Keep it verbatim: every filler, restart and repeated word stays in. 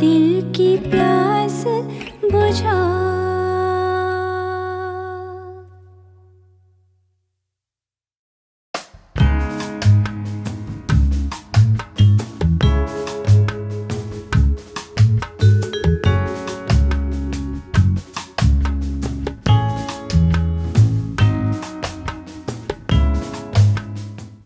दिल की प्यास बुझा।